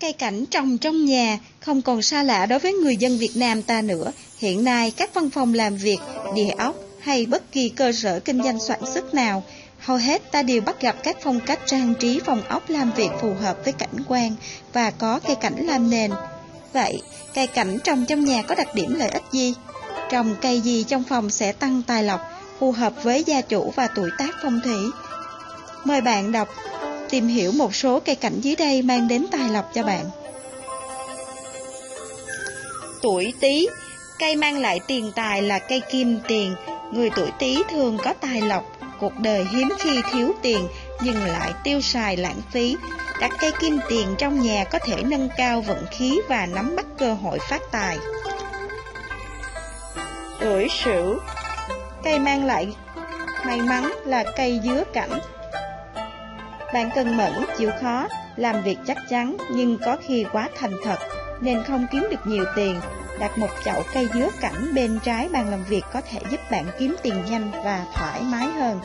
Cây cảnh trồng trong nhà không còn xa lạ đối với người dân Việt Nam ta nữa. Hiện nay các văn phòng làm việc, địa ốc hay bất kỳ cơ sở kinh doanh soạn xuất nào, hầu hết ta đều bắt gặp các phong cách trang trí phòng ốc làm việc phù hợp với cảnh quan và có cây cảnh làm nền. Vậy, cây cảnh trồng trong nhà có đặc điểm lợi ích gì? Trồng cây gì trong phòng sẽ tăng tài lộc, phù hợp với gia chủ và tuổi tác phong thủy? Mời bạn đọc tìm hiểu một số cây cảnh dưới đây mang đến tài lộc cho bạn. Tuổi Tý, cây mang lại tiền tài là cây kim tiền. Người tuổi Tý thường có tài lộc, cuộc đời hiếm khi thiếu tiền nhưng lại tiêu xài lãng phí. Đặt cây kim tiền trong nhà có thể nâng cao vận khí và nắm bắt cơ hội phát tài. Tuổi Sửu, cây mang lại may mắn là cây dứa cảnh. Bạn cần mẫn, chịu khó, làm việc chắc chắn nhưng có khi quá thành thật nên không kiếm được nhiều tiền. Đặt một chậu cây dứa cảnh bên trái bàn làm việc có thể giúp bạn kiếm tiền nhanh và thoải mái hơn.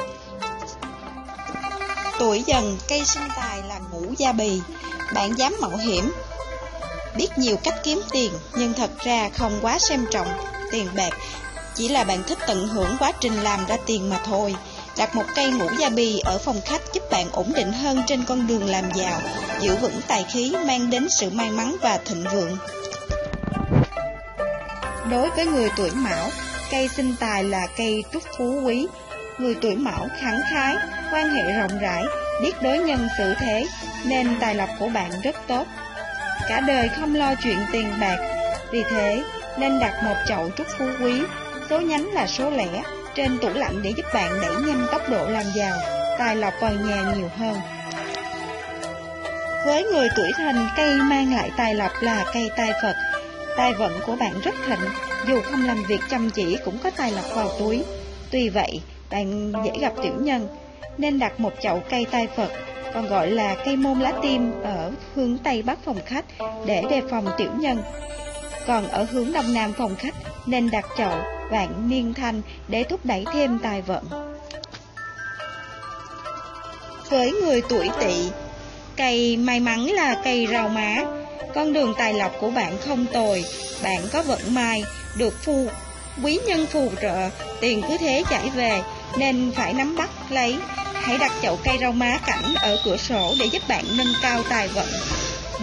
Tuổi Dần, cây sinh tài là ngũ gia bì. Bạn dám mạo hiểm, biết nhiều cách kiếm tiền nhưng thật ra không quá xem trọng tiền bạc, chỉ là bạn thích tận hưởng quá trình làm ra tiền mà thôi. Đặt một cây ngũ gia bì ở phòng khách giúp bạn ổn định hơn trên con đường làm giàu, giữ vững tài khí, mang đến sự may mắn và thịnh vượng. Đối với người tuổi Mão, cây sinh tài là cây trúc phú quý. Người tuổi Mão khẳng khái, quan hệ rộng rãi, biết đối nhân xử thế nên tài lộc của bạn rất tốt. Cả đời không lo chuyện tiền bạc, vì thế nên đặt một chậu trúc phú quý, số nhánh là số lẻ, trên tủ lạnh để giúp bạn đẩy nhanh tốc độ làm giàu, tài lộc vào nhà nhiều hơn. Với người tuổi Thìn, cây mang lại tài lộc là cây tai Phật. Tài vận của bạn rất thịnh, dù không làm việc chăm chỉ cũng có tài lộc vào túi. Tuy vậy, bạn dễ gặp tiểu nhân, nên đặt một chậu cây tai Phật, còn gọi là cây môn lá tim, ở hướng Tây Bắc phòng khách để đề phòng tiểu nhân. Còn ở hướng Đông Nam phòng khách nên đặt chậu vạn niên thanh để thúc đẩy thêm tài vận. Với người tuổi Tỵ, cây may mắn là cây rau má. Con đường tài lộc của bạn không tồi, bạn có vận may, được phù quý nhân phù trợ, tiền cứ thế chảy về nên phải nắm bắt lấy. Hãy đặt chậu cây rau má cảnh ở cửa sổ để giúp bạn nâng cao tài vận,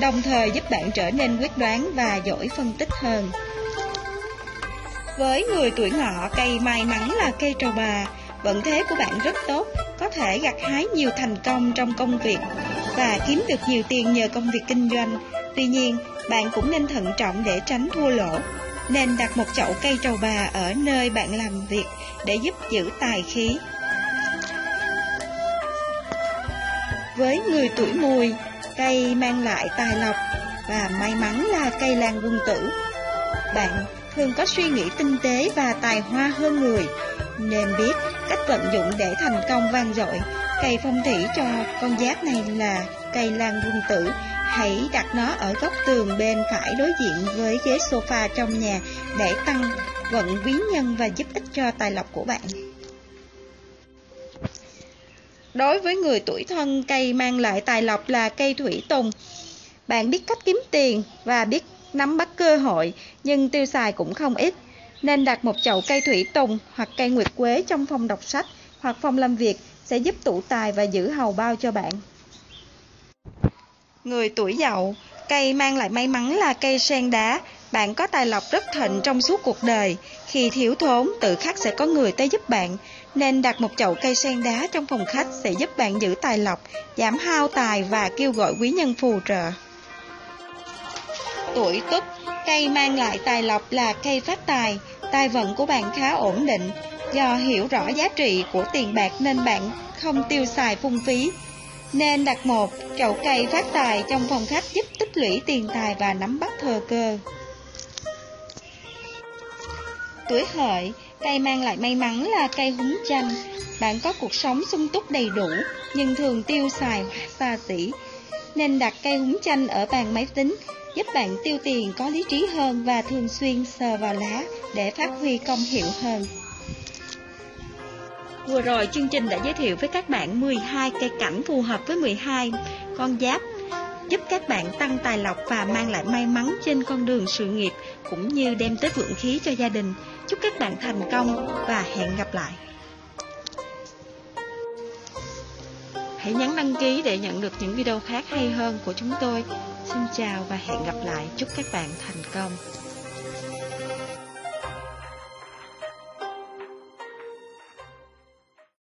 đồng thời giúp bạn trở nên quyết đoán và giỏi phân tích hơn. Với người tuổi Ngọ, cây may mắn là cây trầu bà. Vận thế của bạn rất tốt, có thể gặt hái nhiều thành công trong công việc và kiếm được nhiều tiền nhờ công việc kinh doanh. Tuy nhiên, bạn cũng nên thận trọng để tránh thua lỗ, nên đặt một chậu cây trầu bà ở nơi bạn làm việc để giúp giữ tài khí. Với người tuổi Mùi, cây mang lại tài lộc và may mắn là cây lan quân tử. Bạn thường có suy nghĩ tinh tế và tài hoa hơn người, nên biết cách vận dụng để thành công vang dội. Cây phong thủy cho con giáp này là cây lan quân tử. Hãy đặt nó ở góc tường bên phải đối diện với ghế sofa trong nhà để tăng vận quý nhân và giúp ích cho tài lộc của bạn. Đối với người tuổi Thân, cây mang lại tài lộc là cây thủy tùng. Bạn biết cách kiếm tiền và biết nắm bắt cơ hội, nhưng tiêu xài cũng không ít, nên đặt một chậu cây thủy tùng hoặc cây nguyệt quế trong phòng đọc sách hoặc phòng làm việc sẽ giúp tụ tài và giữ hầu bao cho bạn. Người tuổi Dậu, cây mang lại may mắn là cây sen đá. Bạn có tài lộc rất thịnh trong suốt cuộc đời. Khi thiếu thốn, tự khắc sẽ có người tới giúp bạn, nên đặt một chậu cây sen đá trong phòng khách sẽ giúp bạn giữ tài lộc, giảm hao tài và kêu gọi quý nhân phù trợ. Tuổi Tuất, cây mang lại tài lộc là cây phát tài. Tài vận của bạn khá ổn định. Do hiểu rõ giá trị của tiền bạc nên bạn không tiêu xài phung phí, nên đặt một chậu cây phát tài trong phòng khách giúp tích lũy tiền tài và nắm bắt thời cơ. Tuổi Hợi, cây mang lại may mắn là cây húng chanh. Bạn có cuộc sống sung túc đầy đủ nhưng thường tiêu xài xa xỉ, nên đặt cây húng chanh ở bàn máy tính, giúp bạn tiêu tiền có lý trí hơn và thường xuyên sờ vào lá để phát huy công hiệu hơn. Vừa rồi chương trình đã giới thiệu với các bạn 12 cây cảnh phù hợp với 12 con giáp. giúp các bạn tăng tài lộc và mang lại may mắn trên con đường sự nghiệp, cũng như đem tới vượng khí cho gia đình. Chúc các bạn thành công và hẹn gặp lại. Hãy nhấn đăng ký để nhận được những video khác hay hơn của chúng tôi. Xin chào và hẹn gặp lại. Chúc các bạn thành công.